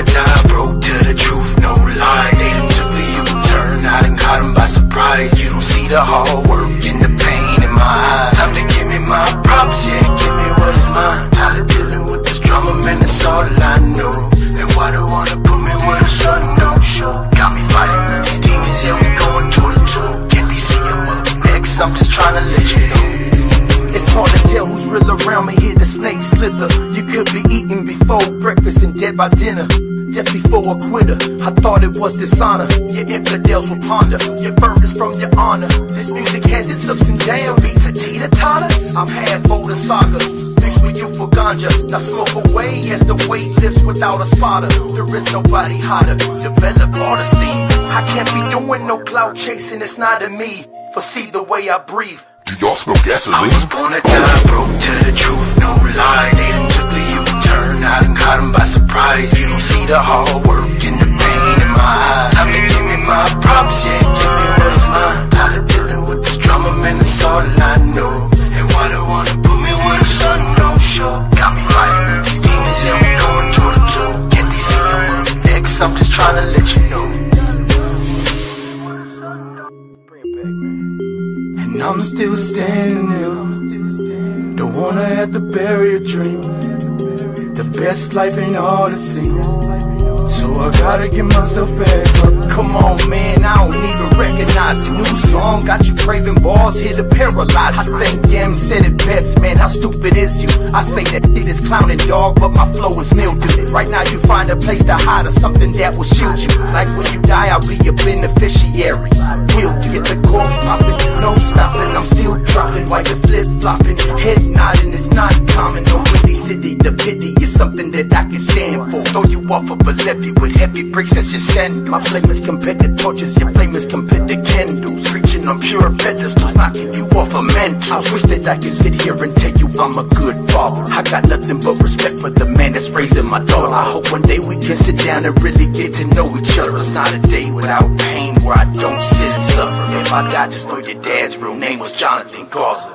or die broke to the truth, no lie. They done took a U-turn, I done caught them by surprise. You don't see the hard work and the pain in my eyes. Time to give me my props, yeah, give me what is mine. Tired of dealing with this drama, man, that's all I know. And why they wanna put me where the sun don't show? Got me fighting with these demons, yeah, we going toe to toe. Can't be seeing them up next, I'm just trying to let you know. It's hard to tell who's real around me, hear the snake slither. You could be eating before breakfast and dead by dinner. Death before a quitter, I thought it was dishonor. Your infidels will ponder, your furthest from your honor. This music has its ups and downs, beats a teeter-totter. I'm half older soccer, mixed with you for ganja. Now smoke away as the weight lifts without a spotter. There is nobody hotter, develop honesty. I can't be doing no clout chasing, it's not in me. Foresee the way I breathe. Do y'all smell gasoline? I was born to die broke to the truth, no lie. They done took a U-turn, I done caught them by surprise. You don't see the hard work and the pain in my eyes. Time to give me my props, yeah, give me what is mine. Tired of dealing with this drama, man, that's all I know. And why they wanna put me where the sun don't show? Got me fighting with these demons and we going toe to toe. Can't they see them up next? I'm just trying to let you know. And I'm still standing here. Don't wanna have to bury a dream. The best life ain't all it seems, so I gotta get myself back up. Come on man, I don't even recognize the new song. Got you craving balls, here to paralyze. I think Em said it best, man, how stupid is you? I say that shit is clowning dog, but my flow is mildew. Right now you find a place to hide or something that will shoot you. Like when you die, I'll be your beneficiary. Guilty, get the corpse popping, no stopping. I'm still dropping while you're flip-flopping. Head nodding, it's not common. No windy city, the pity is something that I can stand for. Throw you off of a levee with heavy bricks as you send. My flame is compared to torches, your flame is compared to candles. Reaching on pure pedestals, knocking you off a mental. I wish that I could sit here and tell you I'm a good father. I got nothing but respect for the man that's raising my daughter. I hope one day we can sit down and really get to know each other. It's not a day without pain where I don't sit and suffer. If I die, just know your dad's real name was Jonathan Garza.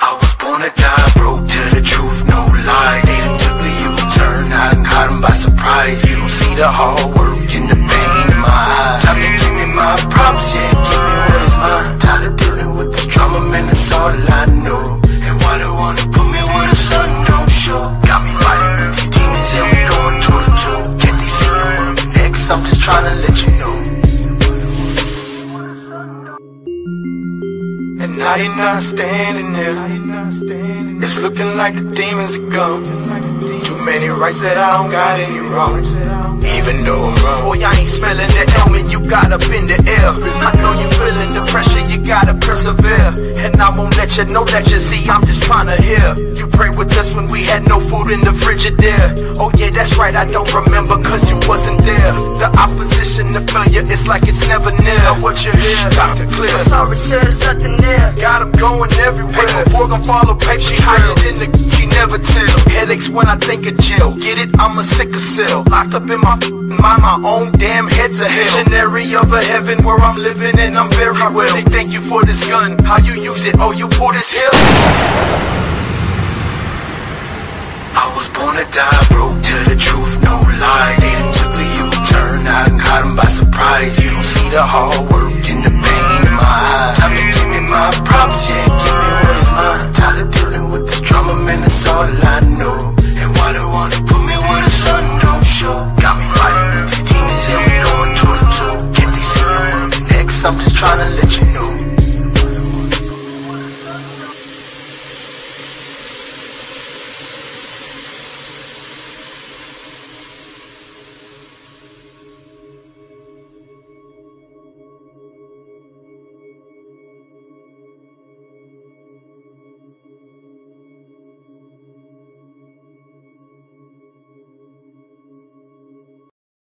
I was born to die broke to the truth, no lie. They done took a U-turn, I done caught them by surprise. You don't see the hard work and the pain in my eyes. Time to give me my props, yeah, give me what is mine. Tired of dealing with this drama, man, that's all I know. And why they wanna put me where the sun don't show? Got me fighting with these demons and we going toe to toe. Can't they see them up next? I'm just trying to let you know. 99 standing there. It's looking like the demons are gone. Too many rights that I don't got any wrong. Even though I'm wrong. Boy, I ain't smelling the helmet, you got up in the air. I know you feeling the pressure, you gotta persevere. And I won't let you know that you see, I'm just trying to hear. You prayed with us when we had no food in the frigidaire. Oh yeah, that's right, I don't remember cause you wasn't there. The opposition to failure, it's like it's never near. Now what you hear, Dr. Clear. I'm sorry, sir, there's nothing there. Got him going everywhere. Paperwork gon' follow paper. She hiding in the she never tell. Headaches when I think of jail. Get it? I'm a sicker cell. Locked up in my mind, my own damn head's a hell. Visionary of a heaven where I'm living and I'm very well. I really thank you for this gun. How you use it? Oh, you pull this hill. I was born to die broke to the truth, no lie. They done took a U-turn, I done caught them by surprise. You don't see the hard work and the pain in my eyes. Time to give me my props, yeah, give me